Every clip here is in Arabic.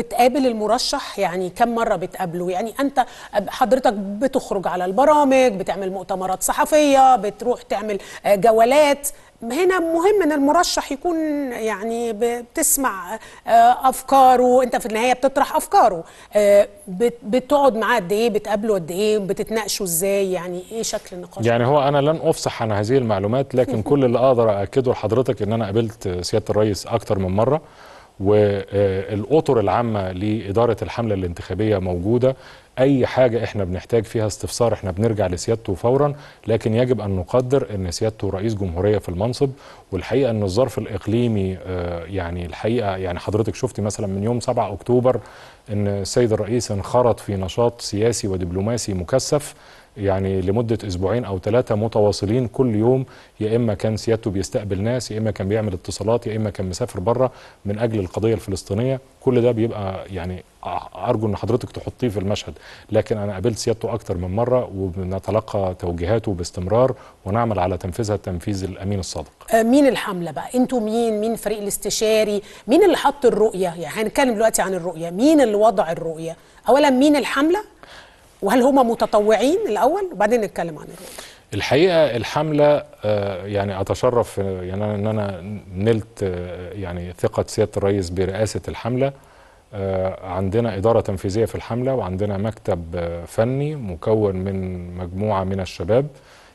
بتقابل المرشح يعني كم مرة بتقابله؟ يعني أنت حضرتك بتخرج على البرامج، بتعمل مؤتمرات صحفية، بتروح تعمل جولات. هنا مهم ان المرشح يكون يعني بتسمع افكاره، انت في النهايه بتطرح افكاره. بتقعد معاه قد ايه؟ بتقابله قد ايه؟ بتتناقشوا ازاي؟ يعني ايه شكل النقاش؟ يعني هو انا لن افصح عن هذه المعلومات، لكن كل اللي اقدر اكده لحضرتك ان انا قابلت سياده الرئيس اكتر من مره، والاطر العامه لاداره الحمله الانتخابيه موجوده. اي حاجه احنا بنحتاج فيها استفسار احنا بنرجع لسيادته فورا، لكن يجب ان نقدر ان سيادته رئيس جمهوريه في المنصب. والحقيقه ان الظرف الاقليمي يعني الحقيقه يعني حضرتك شفتي مثلا من يوم 7 اكتوبر ان السيد الرئيس انخرط في نشاط سياسي ودبلوماسي مكثف يعني لمدة أسبوعين أو 3 متواصلين، كل يوم يا إما كان سيادته بيستقبل ناس، يا إما كان بيعمل اتصالات، يا إما كان مسافر بره من أجل القضية الفلسطينية. كل ده بيبقى يعني أرجو أن حضرتك تحطيه في المشهد، لكن أنا قابلت سيادته أكتر من مرة وبنتلقى توجيهاته باستمرار ونعمل على تنفيذها تنفيذ الأمين الصادق. مين الحملة بقى؟ أنتوا مين؟ مين الفريق الاستشاري؟ مين اللي حط الرؤية؟ يعني هنتكلم دلوقتي عن الرؤية، مين اللي وضع الرؤية؟ أولا مين الحملة؟ وهل هم متطوعين الأول؟ وبعدين نتكلم عن الرؤية. الحقيقة الحملة يعني أتشرف يعني أن أنا نلت يعني ثقة سيادة الرئيس برئاسة الحملة. عندنا إدارة تنفيذية في الحملة، وعندنا مكتب فني مكون من مجموعة من الشباب.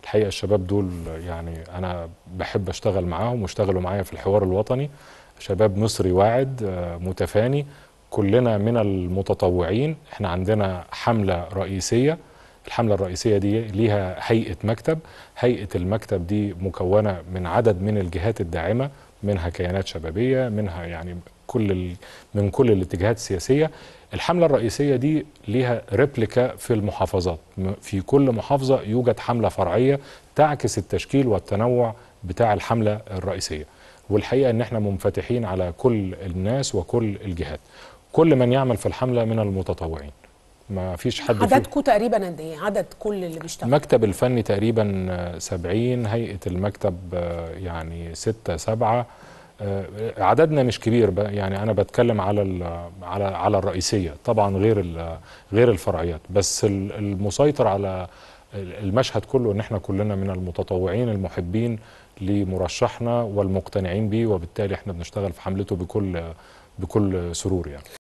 الحقيقة الشباب دول يعني أنا بحب أشتغل معاهم واشتغلوا معايا في الحوار الوطني. شباب مصري واعد متفاني، كلنا من المتطوعين. احنا عندنا حملة رئيسية، الحملة الرئيسية دي ليها هيئة مكتب. هيئة المكتب دي مكونة من عدد من الجهات الداعمة، منها كيانات شبابية، منها يعني من كل الاتجاهات السياسية. الحملة الرئيسية دي ليها ريبليكا في المحافظات، في كل محافظة يوجد حملة فرعية تعكس التشكيل والتنوع بتاع الحملة الرئيسية. والحقيقة ان احنا منفتحين على كل الناس وكل الجهات، كل من يعمل في الحملة من المتطوعين. ما فيش حد. عددكم تقريبا قد ايه؟ عدد كل اللي بيشتغل؟ المكتب الفني تقريبا 70، هيئة المكتب يعني 6 7. عددنا مش كبير بقى، يعني انا بتكلم على الرئيسية، طبعا غير الفرعيات، بس المسيطر على المشهد كله ان احنا كلنا من المتطوعين المحبين لمرشحنا والمقتنعين بيه، وبالتالي احنا بنشتغل في حملته بكل سرور يعني.